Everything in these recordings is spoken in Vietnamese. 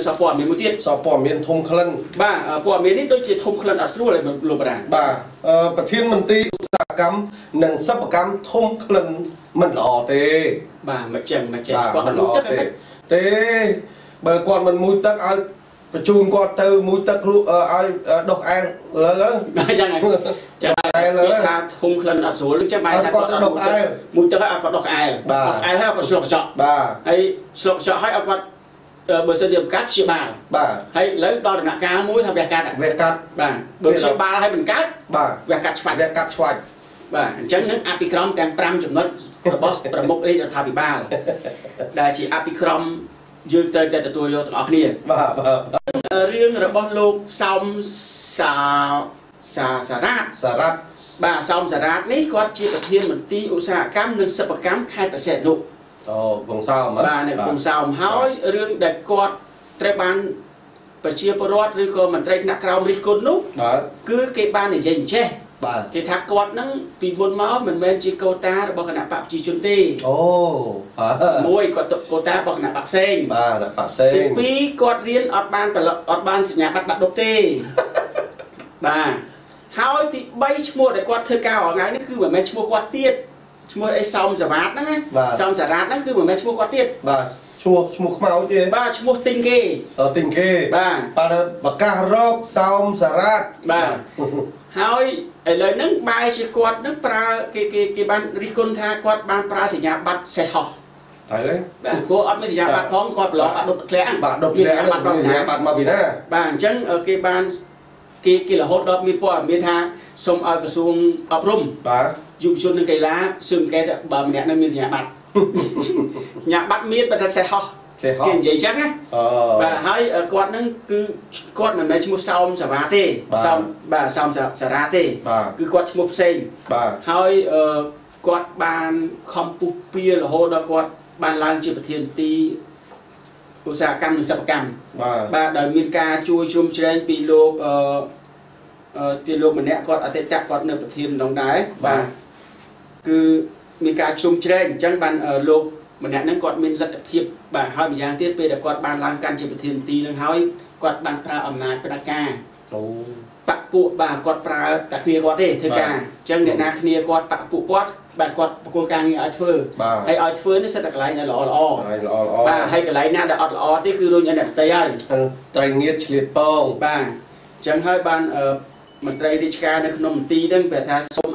Support miền Tây. Support miền Thung Khăn. Ba, support miền Tây đôi khi Thung Khăn ở xung quanh là lục bản. Ba, Bắc Thiên Minh Tây sắp cắm, nâng sắp cắm Thung Khăn mình lò tê. Ba, mặt chèn, còn lò tê. Tê, bởi còn mình mũi tắc ai, chun còn từ mũi tắc ai độc an lớn. Chẳng này, chẳng này là Thung Khăn ở xung quanh. Còn độc ai, mũi tắc ai còn độc ai. Ba, ai hay còn sụp chợ. Ba, hay sụp chợ hay ăn quạt. Bởi sự điểm cát chịu bà. Bà. Hay lấy đo được nặng cá mũi hay vẹt cát ạ. Vẹt cát. Bà. Bởi sự bà hay mình cát. Bà. Vẹt cát xoạch. Vẹt cát xoạch. Bà. Chẳng nâng Apicrom càng trăm chụp mất. Boss bà mốc đi là thà bị bà. Đã chỉ Apicrom dương tên tên tôi vô tụi nó khá nìa. Bà. Riêng rồi boss lúc xong xà rát. Xà rát. Bà xong xà rát này có chịu tập thiên mình ti ủ xà cám nâng sập cám khai tà xẹt nụ. Ồ, vùng sao mà. Bà này vùng sao mà hỏi rương đẹp quạt trái bàn bà chia bà rốt rư khô mà trái nạc rau rít côn nút. Cứ cái bàn này dành chê. Bà. Cái thác quạt nâng vì môn máu mình bên chì cô ta bà khả nạp bạp chì chôn tì. Ồ. Mùi quạt tập cô ta bà khả nạp bạp xênh. Bà, nạp bạp xênh. Thì bí quạt riêng ọt bàn sẽ nhà bắt bạp độc tì. Bà. Hỏi thì bay chì mùa để quạt thơ cao ở ngay nó cứ bởi mẹ chì mùa quạt tiết. Chúng ấy xong giả vát nắng ấy, xong giả rát nắng cứ mà mẹ chúng có tiết. Bà, chúng không máu chứ. Bà, chúng tình kê. Tình kê. Bà. Bà cá rốc, xong giả rát. Bà. Hỏi, ấy lời nâng bài chứ quạt nâng bà, cái bàn rít côn tha quạt bàn bà sẽ nhà bắt sẽ hò. Thấy đấy. Bà, cô ớt mới sẽ nhà bắt bóng quạt lọ, bà đột lẽ. Bà đột lẽ, bà sẽ nhà bắt mà vì nè. Bà, chẳng ở cái bàn, cái là hốt đọt miên bò, miên tha, xong ở cái xuống ọp rung. Bà. Dù chôn nâng cây lá, xương cây bà mẹ nâng miên nhà bạc. Nhà bạc miên bà sẽ ho. Sẽ ho. Kênh giấy chắc á. Bà hỏi quạt nâng cứ quạt nâng mấy chmục xong xả vá tê. Bà xong xả ra tê. Cứ quạt chmục xanh. Hỏi quạt bàn không bụp bia là hô đó quạt bàn lăng chìa bà thiên tí. Cô xa căm sập căm. Bà đời miên ca chui chung trên bì lô. Tuy lô mình nẹ quạt ở tệ tạc quạt nâng bà thiên đóng đáy. Bà. Cứ mình cả chung trên chẳng bàn lộp mà nãy nâng quạt mình rất đặc hiệp và hỏi mình giang tiết bây giờ quạt bàn lăng căn trên một thiên tí nâng hỏi quạt bàn pra ẩm nát bà ca bạc bộ bà quạt pra tạc khía quạt thế thơ ca chẳng nãy nà khía quạt bạc bộ quạt bạn quạt cô ca nghe ớt phơ hay ớt phơ nó sẽ đặt lại nhà lọ bà hay cái lấy nà đã ớt lọ thế cứ đôi nhà đẹp tây ơi tây nghiết liệt bông bà chẳng hỏi bàn mình đây đi chả nó không tí đăng về thà xôm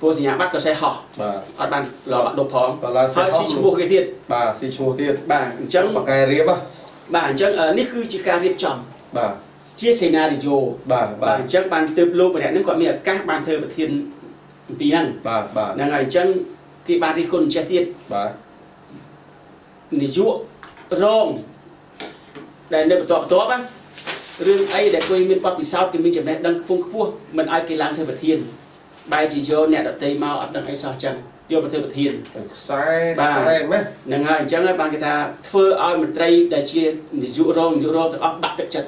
bố nhà bắt có xe họ, ở bàn lò bạn đục phóng, họ xin chú mua cái tiền, bà xin chú mua tiền, bà chẳng bà cài riệp à, bà chẳng ở nít cứ chỉ cài riệp chồng, bà chia scenario, bà chẳng bàn từ lâu bà đã nâng gọi mình là các bàn thờ và thiên tí năng, bà là ngày chẳng cái bà đi con che tiền, bà nỉ chúa, rong, đây nơi tọa tọa bác, riêng ấy để quay mình bắt vì sao thì mình chỉ nên đăng phung phua, mình ai cái làng thờ và thiên. Bài chỉ vô nè đặt tay mau ấp đằng ấy so chân vô mà thưa bậc hiền sai mấy nâng hai chân ấy bằng cái thà phơi oi mình tây đại chia dụ rôm thì ấp đặt tự chật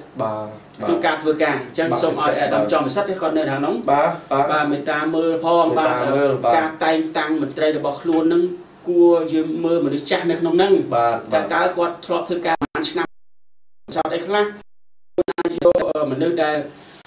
không ca phơi ca chân xong oi đâm tròn sắt cái con nơi hàng nóng bà mình ta mơ phong bà ca tay tăng mình tây được bọc luôn nâng cua dương mơ mình được chặt nên không nâng ta quạt thọp thưa ca ăn năm sau đấy khác vô mình nước đây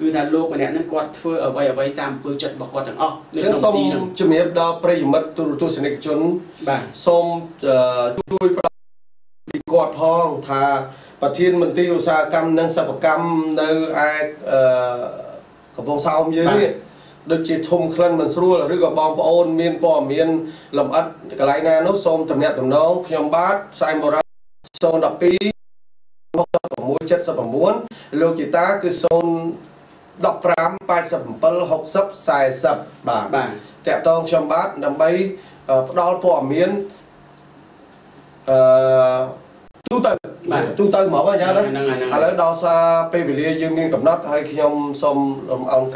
cứ thà lô mà nè nó quạt phơi ở vây tam phơi chật bọc quạt thằng óc nên xong chấm hết đó bây giờ mất tôi xin được chốn xong tôi bị quạt hoang thà bà thiên mình tiêu xa cam năng sập cam nơi ai Bong sao dưới được chỉ thùng khăn mình xua là rửa bong ôn miên bò miên làm ắt cái lái na nốt xôm tầm nhẹ tầm nón nhom bát sai màu ra xôn đập pí mũi chất sập muốn lô chỉ ta cứ xôn đập phám bài sập bẩn học sấp xài sập bảng tẹt tông nhom bát đầm bay đo bò miên tu tư mở ra nhá đấy, đo xa pê bì lia dương miên cầm nát hay khi nhom xôm ông